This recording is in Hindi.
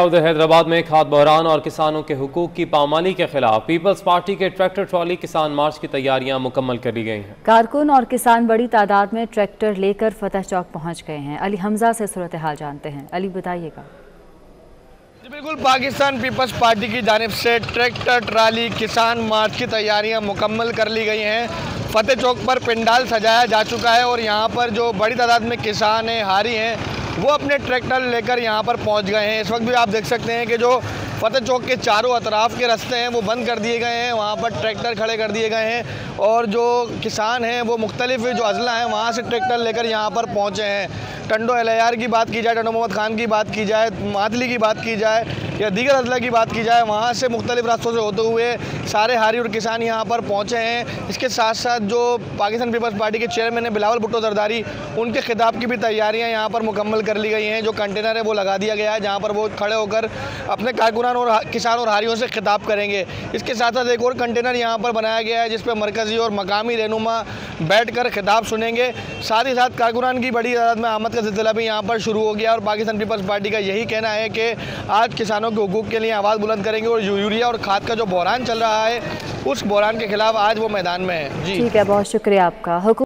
हैदराबाद में खाद बहरान और किसानों के हुकूक की पामाली के खिलाफ पीपल्स पार्टी के ट्रैक्टर ट्रॉली किसान मार्च की तैयारियां मुकम्मल करी गई हैं। कारकुन और किसान बड़ी तादाद में ट्रैक्टर लेकर फतेह चौक पहुंच गए हैं। अली हमजा से सूरत हाल जानते हैं। अली बताइएगा। बिल्कुल, पाकिस्तान पीपल्स पार्टी की जानिब से ट्रैक्टर ट्राली किसान मार्च की तैयारियां मुकम्मल कर ली गई हैं। फतेह चौक पर पंडाल सजाया जा चुका है और यहाँ पर जो बड़ी तादाद में किसान हैं, हारी हैं, वो अपने ट्रैक्टर लेकर यहाँ पर पहुँच गए हैं। इस वक्त भी आप देख सकते हैं कि जो फतेह चौक के चारों अतराफ़ के रास्ते हैं वो बंद कर दिए गए हैं, वहाँ पर ट्रैक्टर खड़े कर दिए गए हैं और जो किसान हैं वो मुख्तलिफ जो अजला हैं वहाँ से ट्रैक्टर लेकर यहाँ पर पहुँचे हैं। टंडो एलआर की बात की जाए, टंडो मोहम्मद खान की बात की जाए, मादली की बात की जाए या दीगर अजला की बात की जाए, वहाँ से मुख्तलिफ रास्तों से होते हुए सारे हारी और किसान यहाँ पर पहुँचे हैं। इसके साथ साथ जो पाकिस्तान पीपल्स पार्टी के चेयरमैन हैं बिलावल भुट्टो जरदारी, उनके खिताब की भी तैयारियाँ यहाँ पर मुकम्मल कर ली गई हैं। जो कंटेनर है वो लगा दिया गया है जहाँ पर वो खड़े होकर अपने कारकुनान और किसान और हारियों से खिताब करेंगे। इसके साथ साथ एक और कंटेनर यहाँ पर बनाया गया है जिस पर मरकजी और मकामी रहनुमा बैठकर खिताब सुनेंगे। साथ ही साथ कारकुनान की बड़ी तादाद में आमद का सिलसिला भी यहाँ पर शुरू हो गया और पाकिस्तान पीपल्स पार्टी का यही कहना है कि आज किसानों के हुकूक के लिए आवाज़ बुलंद करेंगे और यूरिया और खाद का जो बहरान चल रहा है उस बहरान के खिलाफ आज वो मैदान में है। जी ठीक है, बहुत शुक्रिया आपका।